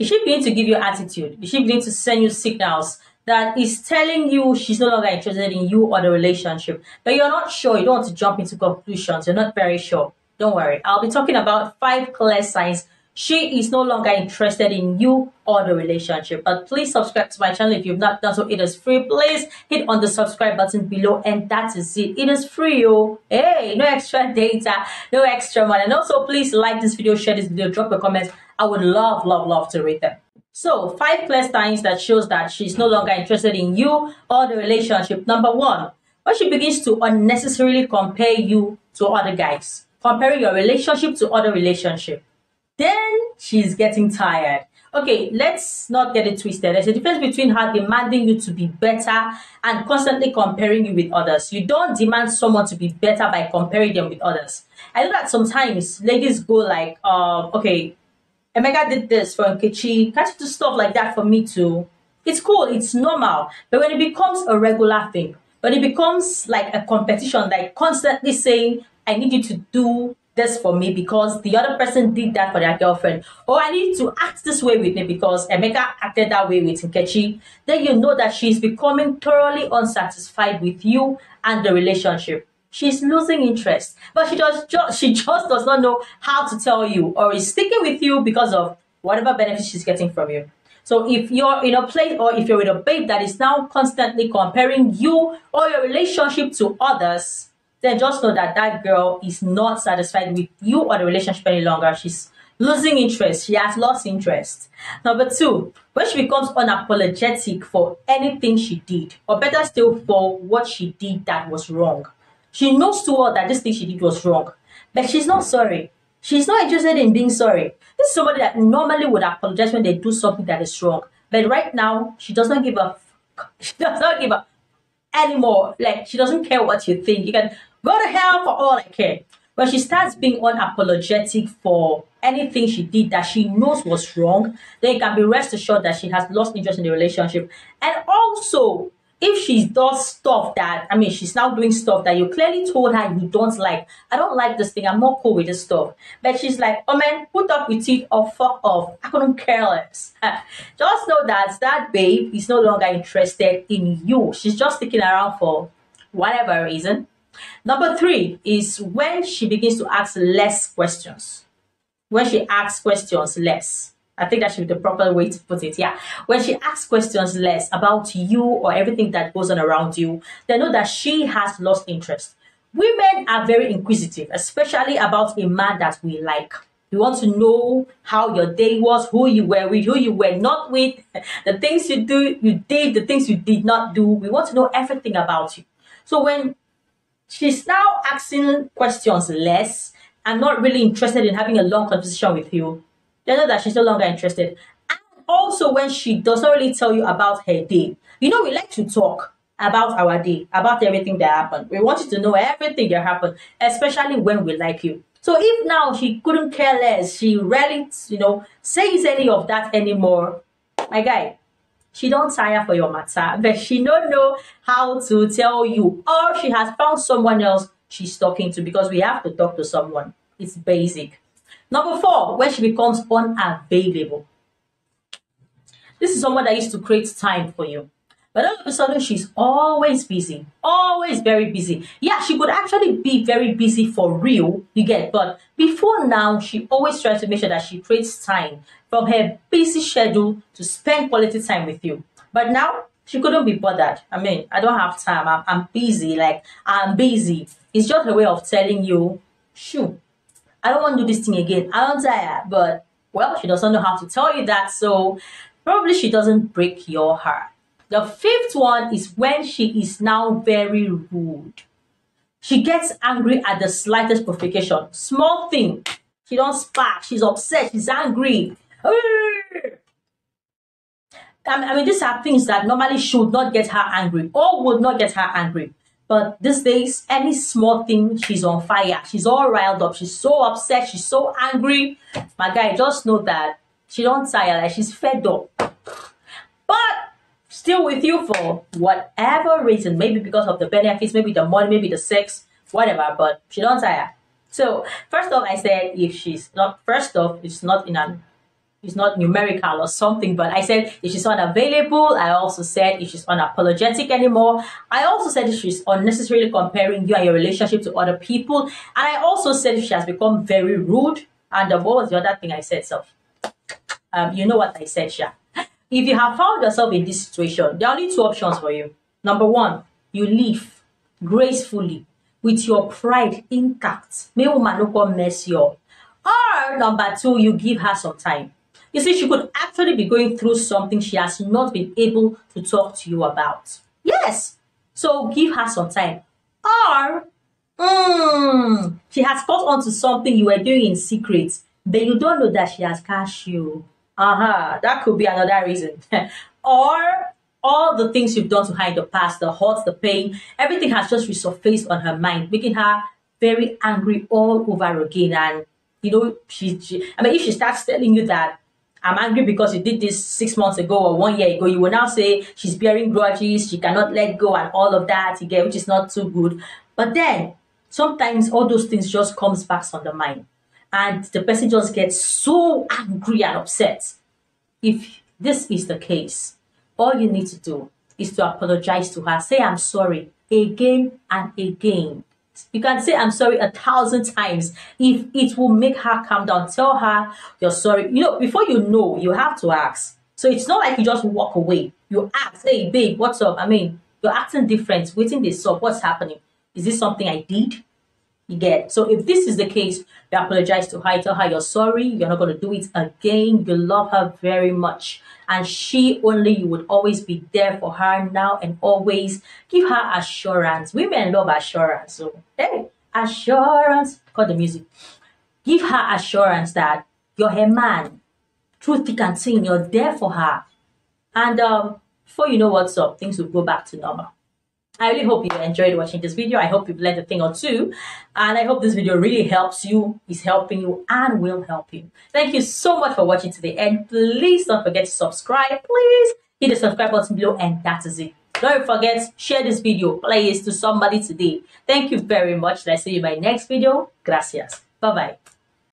Is she going to give you attitude? Is she going to send you signals that is telling you she's no longer interested in you or the relationship? But you're not sure. You don't want to jump into conclusions. You're not very sure. Don't worry. I'll be talking about 5 clear signs she is no longer interested in you or the relationship. But please subscribe to my channel if you've not done so. It is free. Please hit on the subscribe button below, and that is it. It is free, yo. Hey, no extra data, no extra money. And also, please like this video, share this video, drop your comments. I would love, love, love to read them. So, 5 clear signs that shows that she's no longer interested in you or the relationship. Number 1, when she begins to unnecessarily compare you to other guys, comparing your relationship to other relationship, then she's getting tired. Okay, let's not get it twisted. There's a difference between her demanding you to be better and constantly comparing you with others. You don't demand someone to be better by comparing them with others. I know that sometimes ladies go like, okay, Emeka did this for Nkechi, can't you do stuff like that for me too? It's cool, it's normal. But when it becomes a regular thing, when it becomes like a competition, like constantly saying, I need you to do this for me because the other person did that for their girlfriend, or I need to act this way with me because Emeka acted that way with Nkechi, then you know that she's becoming thoroughly unsatisfied with you and the relationship. She's losing interest, but she just does not know how to tell you, or is sticking with you because of whatever benefits she's getting from you. So if you're in a place, or if you're with a babe that is now constantly comparing you or your relationship to others, then just know that that girl is not satisfied with you or the relationship any longer. She's losing interest. She has lost interest. Number 2, when she becomes unapologetic for anything she did, or better still, for what she did that was wrong. She knows too well that this thing she did was wrong, but she's not sorry. She's not interested in being sorry. This is somebody that normally would apologize when they do something that is wrong. But right now, she does not give a fuck. She does not give a anymore. Like, she doesn't care what you think. You can go to hell for all I care. When she starts being unapologetic for anything she did that she knows was wrong, then you can be rest assured that she has lost interest in the relationship. And also, if she does stuff that, I mean, she's now doing stuff that you clearly told her you don't like. I don't like this thing. I'm not cool with this stuff. But she's like, oh man, put up with it or fuck off. I couldn't care less. Just know that that babe is no longer interested in you. She's just sticking around for whatever reason. Number 3 is when she begins to ask less questions. When she asks questions less. I think that should be the proper way to put it, yeah. When she asks questions less about you or everything that goes on around you, they know that she has lost interest. Women are very inquisitive, especially about a man that we like. We want to know how your day was, who you were with, who you were not with, the things you did, the things you did not do. We want to know everything about you. So when she's now asking questions less and not really interested in having a long conversation with you, they know that she's no longer interested. And also when she does not really tell you about her day. You know, we like to talk about our day, about everything that happened. We want you to know everything that happened, especially when we like you. So if now she couldn't care less, she rarely, you know, says any of that anymore, my guy, she don't tire for your matter, but she don't know how to tell you, or she has found someone else she's talking to, because we have to talk to someone. It's basic. Number 4, when she becomes unavailable. This is someone that used to create time for you, but all of a sudden she's always busy, always very busy. Yeah, she could actually be very busy for real, you get, but before now, she always tries to make sure that she creates time from her busy schedule to spend quality time with you. But now, she couldn't be bothered. I mean, I don't have time. I'm busy. Like, I'm busy. It's just a way of telling you, shoot, I don't want to do this thing again. I don't tire. But, well, she doesn't know how to tell you that, so probably she doesn't break your heart. The 5th one is when she is now very rude. She gets angry at the slightest provocation. Small thing. She don't spark. She's upset. She's angry. I mean, these are things that normally should not get her angry or would not get her angry. But these days, any small thing, she's on fire. She's all riled up. She's so upset. She's so angry. My guy, just know that she don't tire. Like, she's fed up. But still with you for whatever reason. Maybe because of the benefits, maybe the money, maybe the sex, whatever. But she don't tire. So, first off, I said, if she's not in an It's not numerical or something, but I said if she's unavailable. I also said if she's unapologetic anymore. I also said if she's unnecessarily comparing you and your relationship to other people. And I also said if she has become very rude. And what was the other thing I said, Sha? You know what I said, Sha. If you have found yourself in this situation, there are only two options for you. Number one, you leave gracefully with your pride intact. May woman no come mess you up. Or number two, you give her some time. You see, she could actually be going through something she has not been able to talk to you about. Yes. So give her some time. Or she has caught on to something you were doing in secret, but you don't know that she has cashed you. That could be another reason. Or all the things you've done to hide the past, the hurt, the pain, everything has just resurfaced on her mind, making her very angry all over again. And, you know, if she starts telling you that, I'm angry because you did this 6 months ago or 1 year ago, you will now say she's bearing grudges, she cannot let go and all of that again, which is not too good. But then sometimes all those things just comes back on the mind and the person just gets so angry and upset. If this is the case, all you need to do is to apologize to her. Say, I'm sorry, again and again. You can say I'm sorry 1,000 times. If it will make her calm down, tell her you're sorry. You know, before you know, you have to ask. So it's not like you just walk away. You ask, hey, babe, what's up? I mean, you're acting different. Waiting this up. What's happening? Is this something I did? You get. So if this is the case, you apologize to her. Tell her you're sorry. You're not going to do it again. You love her very much. And she only, you would always be there for her now and always. Give her assurance. Women love assurance. So, hey, assurance. Cut the music. Give her assurance that you're her man. Truth you can sing. You're there for her. And before you know what's up, things will go back to normal. I really hope you enjoyed watching this video. I hope you've learned a thing or two. And I hope this video really helps you, is helping you, and will help you. Thank you so much for watching to the end. Please don't forget to subscribe. Please hit the subscribe button below, and that is it. Don't forget, share this video, please, to somebody today. Thank you very much. I'll see you in my next video. Gracias. Bye-bye.